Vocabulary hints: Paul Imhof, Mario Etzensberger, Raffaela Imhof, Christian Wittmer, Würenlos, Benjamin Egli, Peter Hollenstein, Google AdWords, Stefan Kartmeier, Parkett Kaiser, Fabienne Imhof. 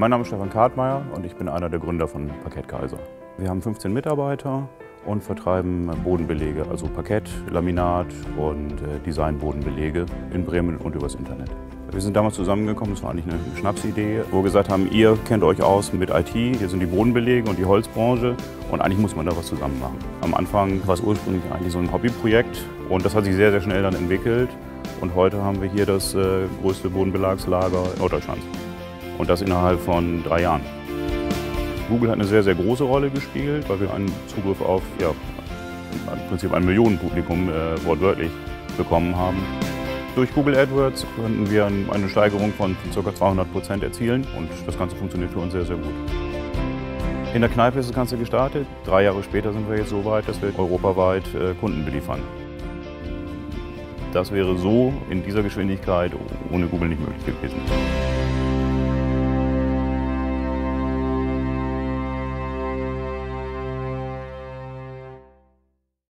Mein Name ist Stefan Kartmeier und ich bin einer der Gründer von Parkett Kaiser. Wir haben 15 Mitarbeiter und vertreiben Bodenbelege, also Parkett, Laminat und Designbodenbelege in Bremen und übers Internet. Wir sind damals zusammengekommen, das war eigentlich eine Schnapsidee, wo wir gesagt haben, ihr kennt euch aus mit IT, hier sind die Bodenbelege und die Holzbranche und eigentlich muss man da was zusammen machen. Am Anfang war es ursprünglich eigentlich so ein Hobbyprojekt und das hat sich sehr, sehr schnell dann entwickelt und heute haben wir hier das größte Bodenbelagslager Norddeutschlands. Und das innerhalb von 3 Jahren. Google hat eine sehr, sehr große Rolle gespielt, weil wir einen Zugriff auf, ja, im Prinzip ein Millionenpublikum wortwörtlich bekommen haben. Durch Google AdWords konnten wir eine Steigerung von ca. 200% erzielen und das Ganze funktioniert für uns sehr, sehr gut. In der Kneipe ist das Ganze gestartet. 3 Jahre später sind wir jetzt so weit, dass wir europaweit Kunden beliefern. Das wäre so in dieser Geschwindigkeit ohne Google nicht möglich gewesen.